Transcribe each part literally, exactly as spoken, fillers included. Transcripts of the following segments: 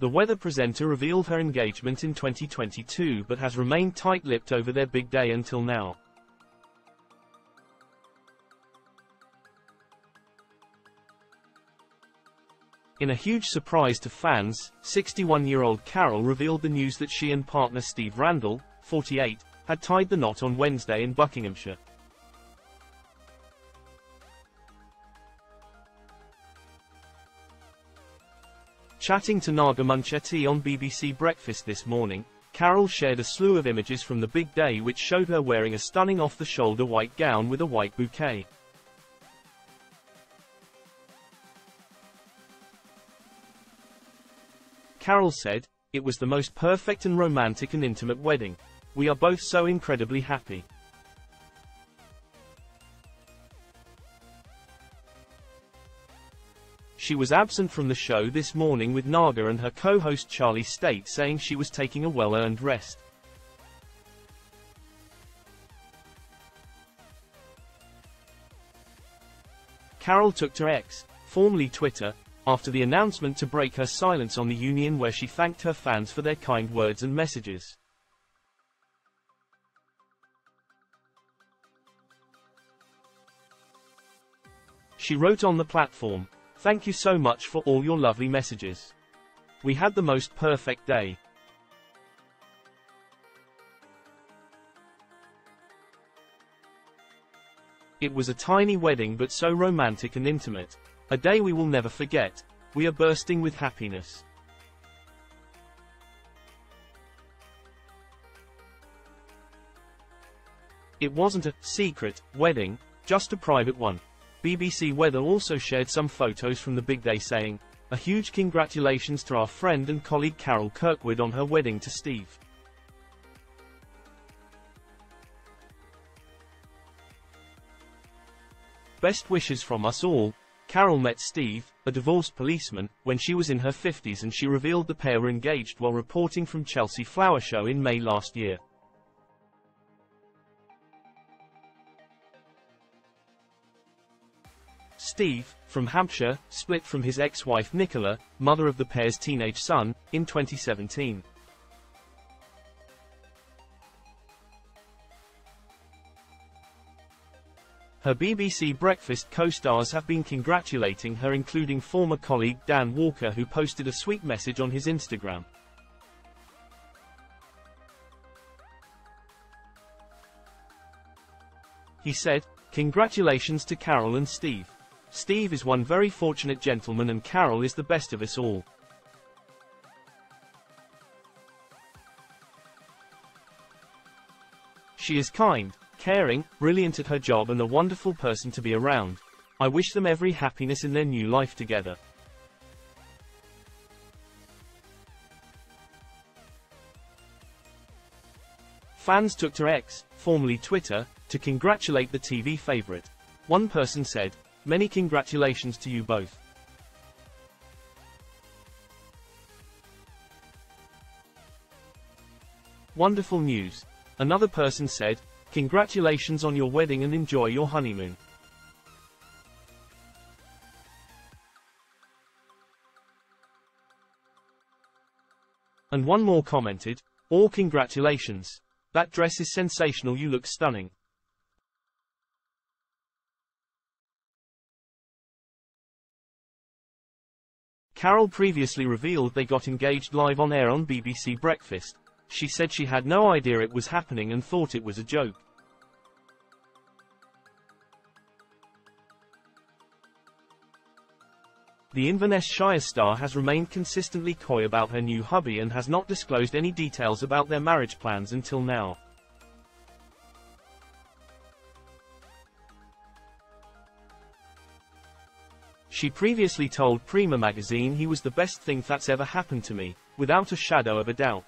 The weather presenter revealed her engagement in twenty twenty-two but has remained tight-lipped over their big day until now. In a huge surprise to fans, sixty-one-year-old Carol revealed the news that she and partner Steve Randall, forty-eight, had tied the knot on Wednesday in Buckinghamshire. Chatting to Naga Munchetty on B B C Breakfast this morning, Carol shared a slew of images from the big day which showed her wearing a stunning off-the-shoulder white gown with a white bouquet. Carol said, "It was the most perfect and romantic and intimate wedding. We are both so incredibly happy." She was absent from the show this morning with Naga and her co-host Charlie State saying she was taking a well-earned rest. Carol took to X, formerly Twitter, after the announcement to break her silence on the union, where she thanked her fans for their kind words and messages. She wrote on the platform, "Thank you so much for all your lovely messages. We had the most perfect day. It was a tiny wedding but so romantic and intimate. A day we will never forget. We are bursting with happiness." It wasn't a secret wedding, just a private one. B B C Weather also shared some photos from the big day saying, "A huge congratulations to our friend and colleague Carol Kirkwood on her wedding to Steve." "Best wishes from us all." Carol met Steve, a divorced policeman, when she was in her fifties, and she revealed the pair were engaged while reporting from Chelsea Flower Show in May last year. Steve, from Hampshire, split from his ex-wife Nicola, mother of the pair's teenage son, in twenty seventeen. Her B B C Breakfast co-stars have been congratulating her, including former colleague Dan Walker, who posted a sweet message on his Instagram. He said, "Congratulations to Carol and Steve. Steve is one very fortunate gentleman and Carol is the best of us all. She is kind, caring, brilliant at her job and a wonderful person to be around. I wish them every happiness in their new life together." Fans took to X, formerly Twitter, to congratulate the T V favourite. One person said, "Many congratulations to you both. Wonderful news." Another person said, "Congratulations on your wedding and enjoy your honeymoon." And one more commented, "All congratulations. That dress is sensational, you look stunning." Carol previously revealed they got engaged live on air on B B C Breakfast. She said she had no idea it was happening and thought it was a joke. The Invernessshire star has remained consistently coy about her new hubby and has not disclosed any details about their marriage plans until now. She previously told Prima magazine he was the best thing that's ever happened to me, without a shadow of a doubt.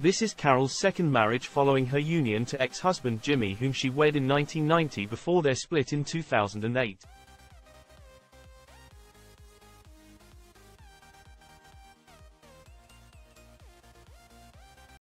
This is Carol's second marriage following her union to ex-husband Jimmy, whom she wed in nineteen ninety before their split in two thousand eight.